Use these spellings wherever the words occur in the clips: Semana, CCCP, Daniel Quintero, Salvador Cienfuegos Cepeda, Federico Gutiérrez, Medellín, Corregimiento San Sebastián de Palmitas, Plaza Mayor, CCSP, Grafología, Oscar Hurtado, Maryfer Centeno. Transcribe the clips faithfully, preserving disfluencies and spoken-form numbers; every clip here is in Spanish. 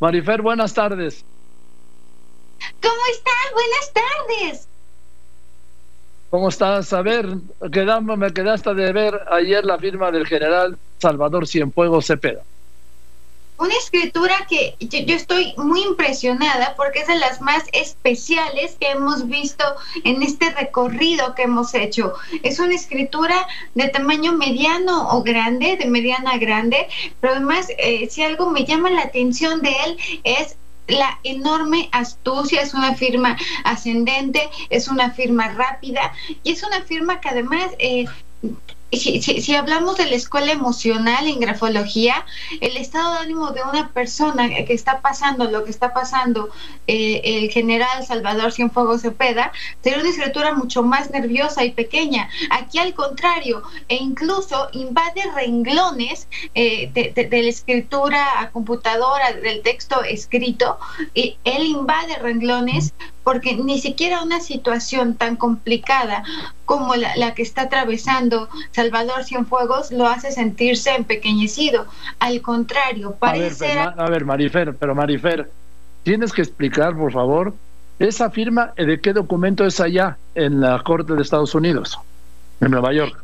Maryfer, buenas tardes. ¿Cómo están? Buenas tardes. ¿Cómo estás? A ver, quedamos, me quedaste de ver ayer la firma del general Salvador Cienfuegos Cepeda. Una escritura que yo, yo estoy muy impresionada porque es de las más especiales que hemos visto en este recorrido que hemos hecho. Es una escritura de tamaño mediano o grande, de mediana a grande, pero además eh, si algo me llama la atención de él es la enorme astucia. Es una firma ascendente, es una firma rápida y es una firma que además... Eh, Si, si, si hablamos de la escuela emocional en grafología, el estado de ánimo de una persona que está pasando lo que está pasando eh, el general Salvador Cienfuegos Cepeda sería una escritura mucho más nerviosa y pequeña. Aquí al contrario, e incluso invade renglones eh, de, de, de la escritura a computadora, del texto escrito, y él invade renglones porque ni siquiera una situación tan complicada como la, la que está atravesando Salvador Cienfuegos lo hace sentirse empequeñecido. Al contrario, parece... A ver, a ver, Maryfer, pero Maryfer, tienes que explicar, por favor, esa firma, ¿de qué documento es allá en la Corte de Estados Unidos, en Nueva York?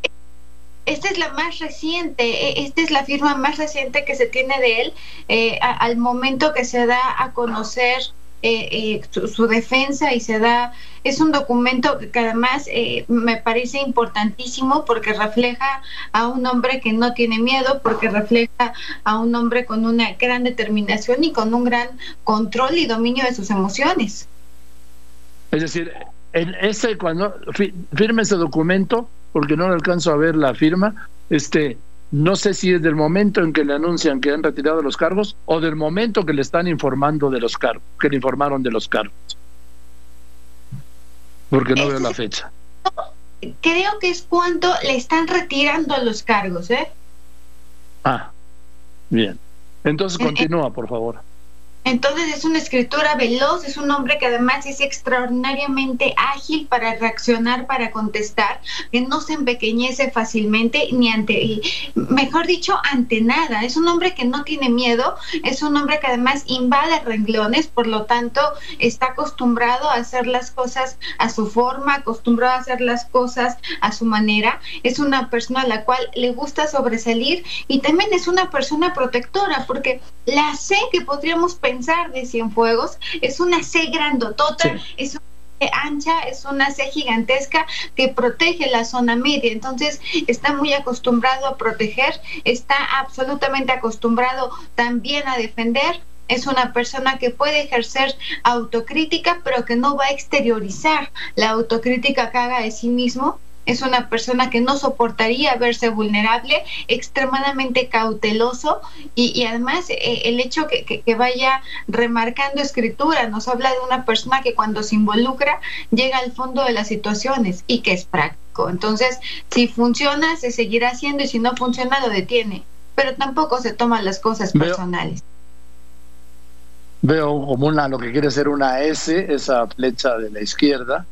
Esta es la más reciente, esta es la firma más reciente que se tiene de él eh, a, al momento que se da a conocer Eh, eh, su, su defensa y se da, es un documento que además eh, me parece importantísimo porque refleja a un hombre que no tiene miedo, porque refleja a un hombre con una gran determinación y con un gran control y dominio de sus emociones. Es decir, en ese, cuando firme ese documento, porque no alcanzo a ver la firma, este, no sé si es del momento en que le anuncian que han retirado los cargos o del momento que le están informando de los cargos, que le informaron de los cargos, porque no veo la fecha. Creo que es cuando le están retirando los cargos, ¿eh? Ah, bien. Entonces continúa, por favor. Entonces es una escritura veloz, es un hombre que además es extraordinariamente ágil para reaccionar, para contestar, que no se empequeñece fácilmente, ni ante, mejor dicho, ante nada. Es un hombre que no tiene miedo, es un hombre que además invade renglones, por lo tanto está acostumbrado a hacer las cosas a su forma, acostumbrado a hacer las cosas a su manera. Es una persona a la cual le gusta sobresalir y también es una persona protectora, porque la C que podríamos pensar de Cienfuegos es una C grandotota, sí. Es una C ancha, es una C gigantesca que protege la zona media, entonces está muy acostumbrado a proteger, está absolutamente acostumbrado también a defender. Es una persona que puede ejercer autocrítica, pero que no va a exteriorizar la autocrítica que haga de sí mismo. Es una persona que no soportaría verse vulnerable, extremadamente cauteloso y, y además eh, el hecho que, que, que vaya remarcando escritura nos habla de una persona que cuando se involucra llega al fondo de las situaciones y que es práctico. Entonces, si funciona, se seguirá haciendo y si no funciona, lo detiene. Pero tampoco se toman las cosas personales. Veo, veo como una, lo que quiere ser una S, esa flecha de la izquierda,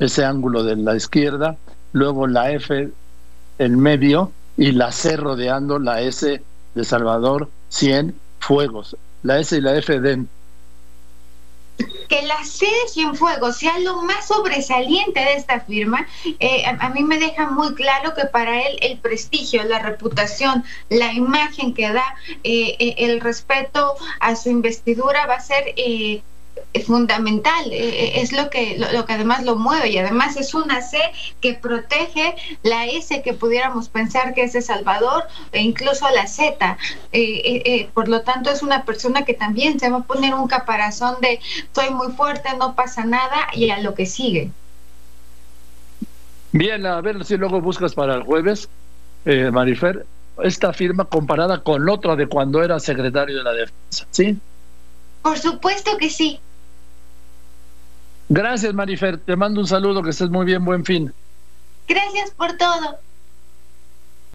ese ángulo de la izquierda, luego la F en medio y la C rodeando la S de Salvador Cienfuegos, la S y la F de... Que la C de Cienfuegos sea lo más sobresaliente de esta firma, eh, a, a mí me deja muy claro que para él el prestigio, la reputación, la imagen que da, eh, eh, el respeto a su investidura va a ser... Eh, fundamental, eh, es lo que lo, lo que además lo mueve y además es una C que protege la S que pudiéramos pensar que es de Salvador e incluso la Z, eh, eh, eh, por lo tanto es una persona que también se va a poner un caparazón de soy muy fuerte, no pasa nada y a lo que sigue. Bien, a ver si luego buscas para el jueves, eh, Maryfer, esta firma comparada con otra de cuando era secretario de la Defensa, ¿sí? Por supuesto que sí. Gracias, Maryfer. Te mando un saludo, que estés muy bien, buen fin. Gracias por todo.